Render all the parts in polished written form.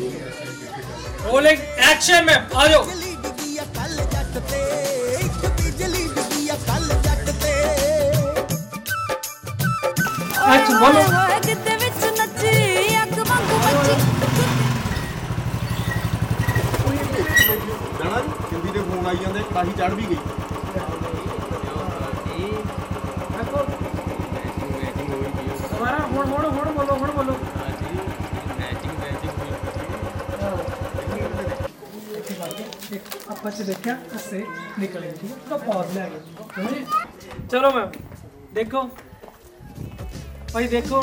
Rolling action में आ जाओ। हिंदी के फोन आई जाते ताही चढ़ भी गई। दोबारा बोलो। आप देखा से निकलेगी तो पॉज ले गए। चलो मैम देखो भाई देखो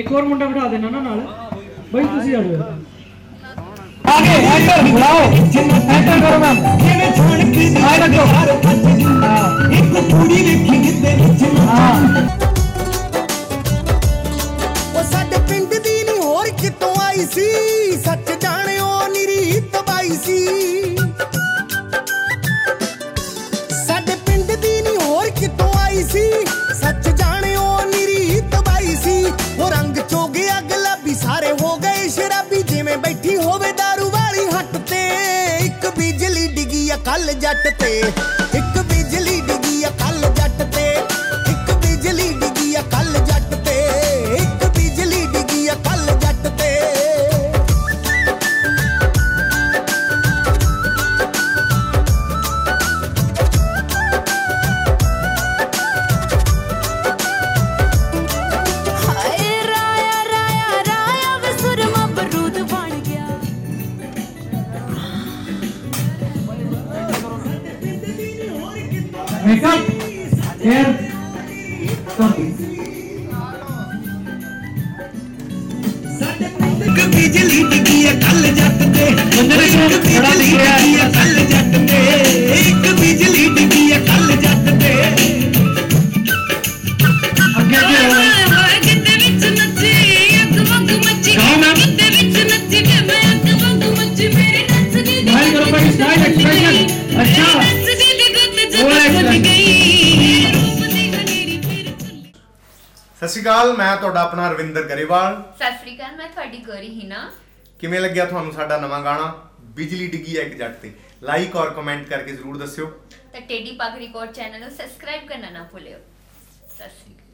एक और मुंडा बिठा देना ना नाल भाई तुसी आ जाओ आगे एंटर बुलाओ एंटर करो मैम किने छोड़ के आ रखो एक थोड़ी लिखी दे ओ साडे पिंड दी नहीं होर कितों आई सी सच जाणियो निरी तबाई सी साडे पिंड दी नहीं होर कितों आई सी सच जाणियो निरी तबाई सी वो रंग चोगे अगला भी सारे हो गए शराबी जिवें बैठी होवे कल जट ते एक बिजली डिगी कल जट ते एक बिजली डिगी कल जट ते एक बिजली डिगी कल जट ते हाय राया राया राया वे सुरमा बरूद बन गया। मेकअप, हेयर, सत श्री अकाल। मैं तुहाडा अपना रविंदर ग्रेवाल। सत श्री अकाल, मैं तुहाडी गोरी हीना। किवें लग्गिया तुहानूं साडा नवां गाना बिजली डिगी है एक जट ते? लाइक और कमेंट करके जरूर दस्सियो ते टेडी पाग रिकॉर्ड चैनल नूं सबसक्राइब करना ना भुल्लियो। सत श्री अकाल।